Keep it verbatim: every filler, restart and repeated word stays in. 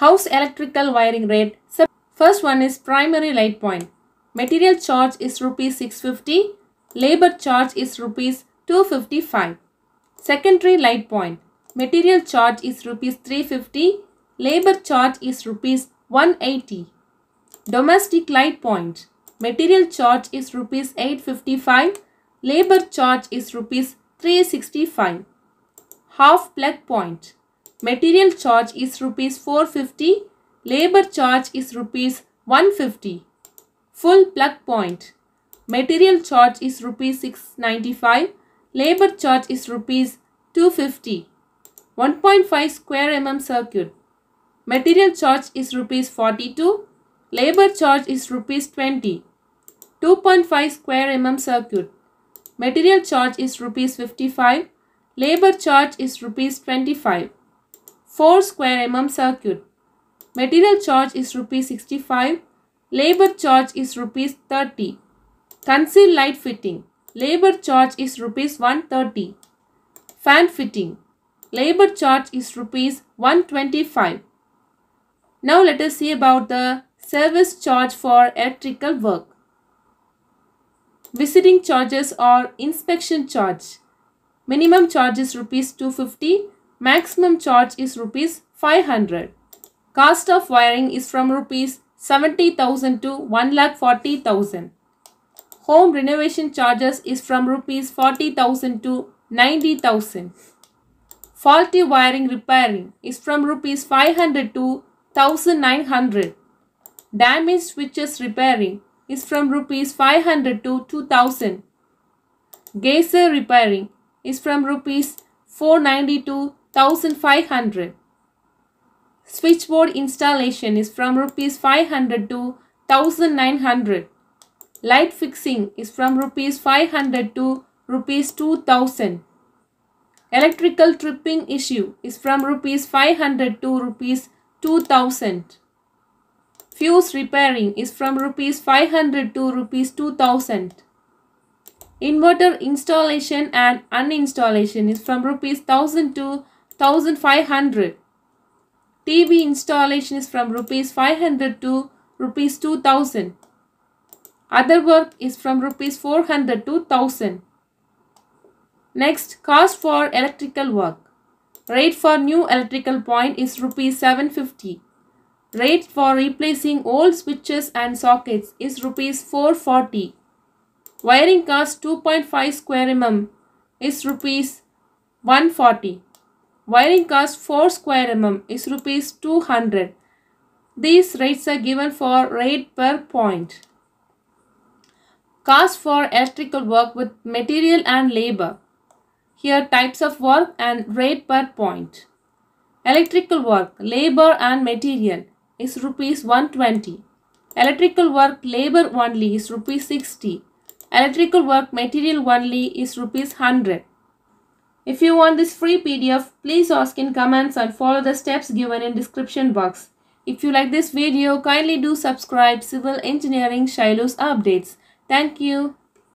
House electrical wiring rate. First one is primary light point. Material charge is rupees six hundred fifty. Labor charge is rupees two hundred fifty-five. Secondary light point. Material charge is rupees three hundred fifty. Labor charge is rupees one hundred eighty. Domestic light point. Material charge is rupees eight hundred fifty-five. Labor charge is rupees three hundred sixty-five. Half plug point. Material charge is rupees four hundred fifty. Labor charge is rupees one hundred fifty. Full plug point. Material charge is rupees six hundred ninety-five. Labor charge is rupees two hundred fifty. one point five square millimeter circuit. Material charge is rupees forty-two. Labor charge is rupees twenty. two point five square millimeter circuit. Material charge is rupees fifty-five. Labor charge is rupees twenty-five. four square millimeter circuit. Material charge is rupees sixty-five. Labor charge is rupees thirty. Concealed light fitting. Labor charge is rupees one hundred thirty. Fan fitting. Labor charge is rupees one hundred twenty-five. Now let us see about the service charge for electrical work. Visiting charges or inspection charge. Minimum charge is rupees two hundred fifty. Maximum charge is rupees five hundred. Cost of wiring is from rupees seventy thousand to one lakh forty thousand. Home renovation charges is from rupees forty thousand to ninety thousand. Faulty wiring repairing is from rupees five hundred to one thousand nine hundred. Damaged switches repairing is from rupees five hundred to two thousand. Geyser repairing is from rupees four hundred ninety to one thousand five hundred. Switchboard installation is from rupees five hundred to one thousand nine hundred. Light fixing is from rupees five hundred to rupees two thousand. Electrical tripping issue is from rupees five hundred to rupees two thousand. Fuse repairing is from rupees five hundred to rupees two thousand. Inverter installation and uninstallation is from rupees one thousand to one thousand five hundred. T V installation is from rupees five hundred to rupees two thousand. Other work is from rupees four hundred to one thousand. Next, cost for electrical work. Rate for new electrical point is rupees seven hundred fifty. Rate for replacing old switches and sockets is rupees four hundred forty. Wiring cost two point five square millimeter is rupees one hundred forty. Wiring cost four square millimeter is rupees two hundred. These rates are given for rate per point. Cost for electrical work with material and labor. Here types of work and rate per point. Electrical work, labor and material is rupees one hundred twenty. Electrical work, labor only is rupees sixty. Electrical work, material only is rupees one hundred. If you want this free P D F, please ask in comments and follow the steps given in description box. If you like this video, kindly do subscribe Civil Engineering Shylus Updates. Thank you.